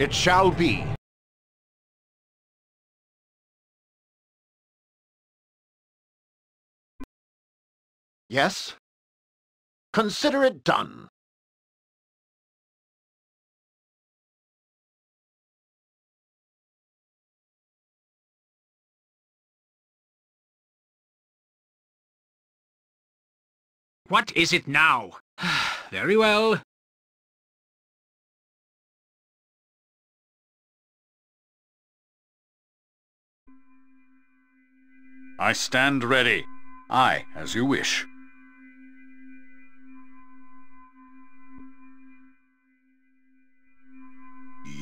It shall be. Yes? Consider it done. What is it now? Very well. I stand ready. Aye, as you wish.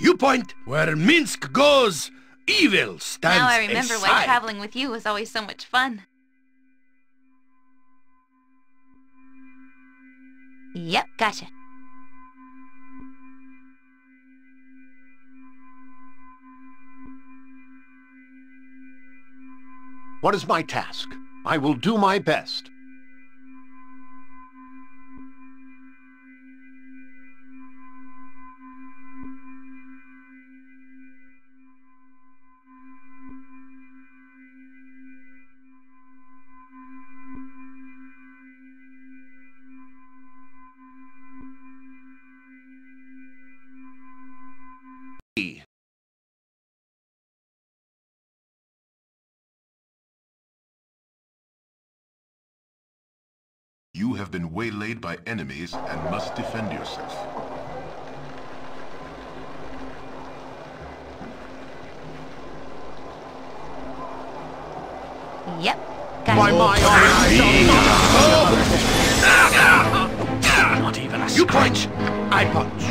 You point where Minsk goes, evil stands aside. Now I remember why traveling with you was always so much fun. Yep, gotcha. What is my task? I will do my best. You have been waylaid by enemies and must defend yourself. Yep. By my arm! Not even a scratch. You punch! I punch.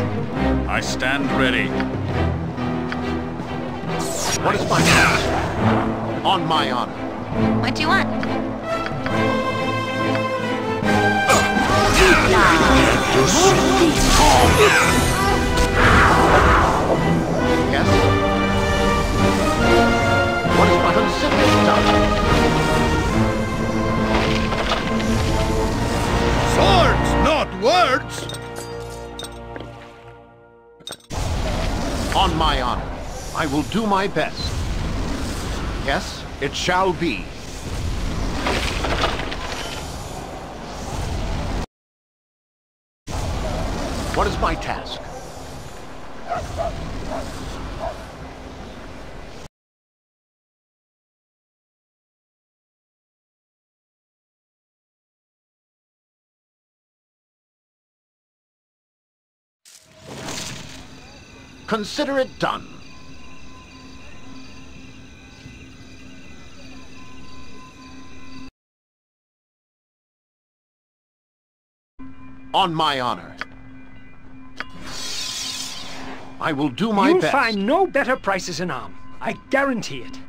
I stand ready. What is my task? On my honor. What do you want? Yes? What is my consideration done? Swords, not words! On my honor, I will do my best. Yes, it shall be. What is my task? Consider it done. On my honor. I will do my best. You'll find no better prices in Arm. I guarantee it.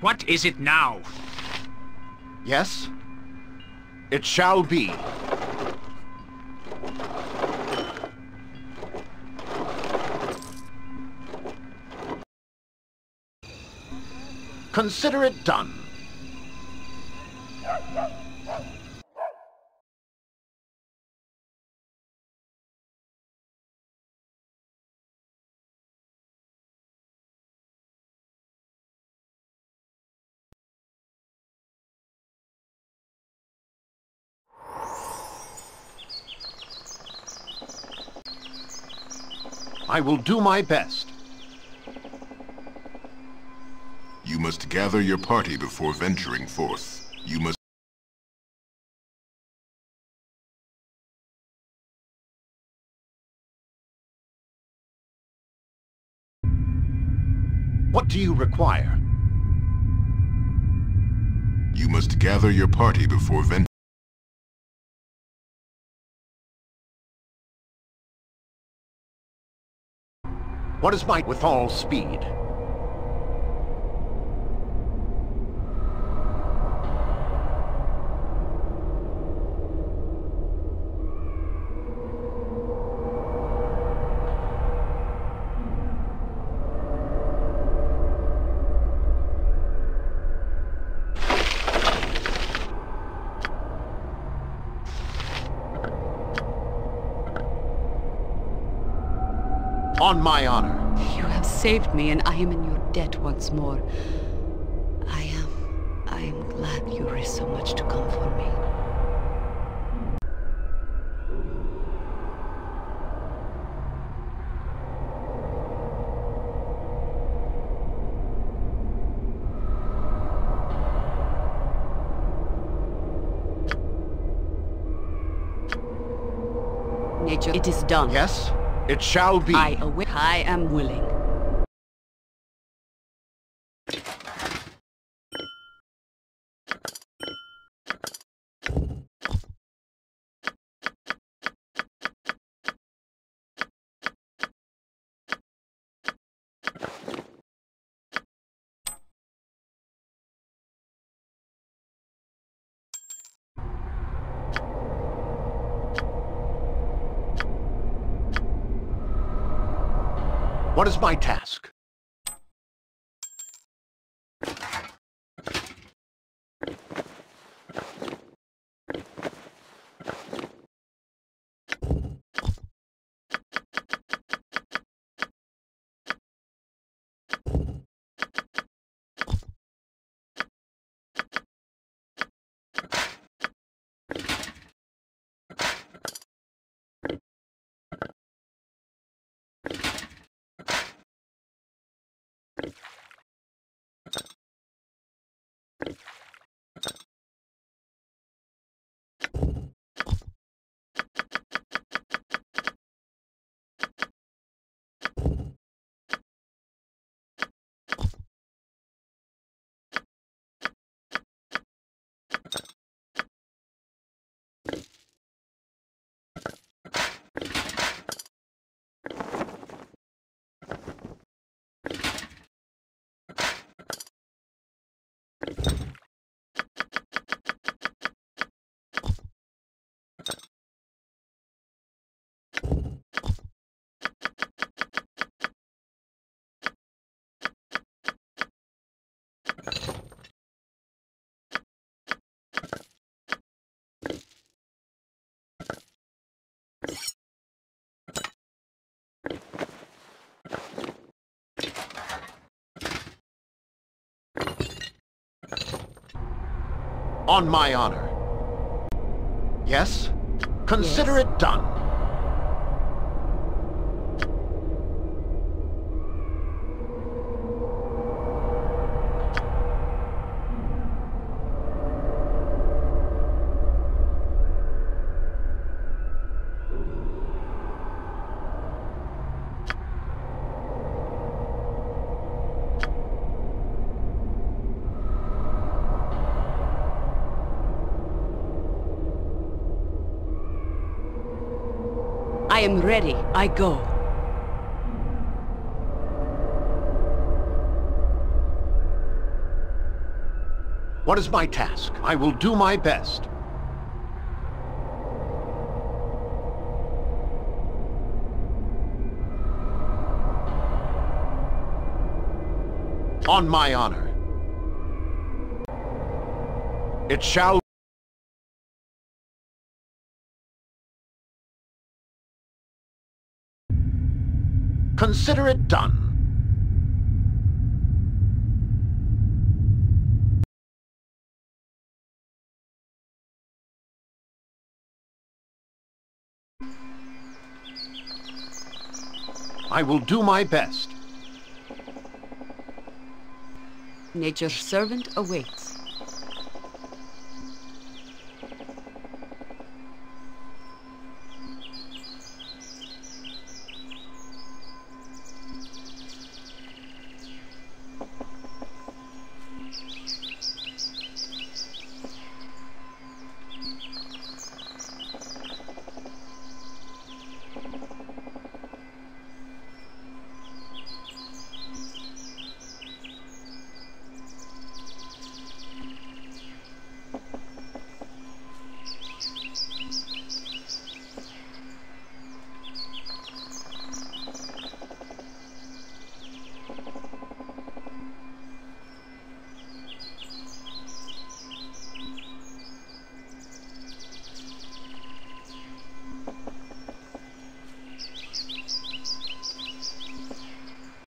What is it now? Yes, it shall be. Consider it done. I will do my best. You must gather your party before venturing forth. You must... What do you require? You must gather your party before venturing... What is my with all speed? on my honor. You have saved me, and I am in your debt once more. I am glad you risked so much to come for me. Nature, it is done. Yes, it shall be. I am willing. What is my task? On my honor. Yes? Consider it done. I am ready. I go. What is my task? I will do my best. On my honor. It shall be. Consider it done. I will do my best. Nature's servant awaits.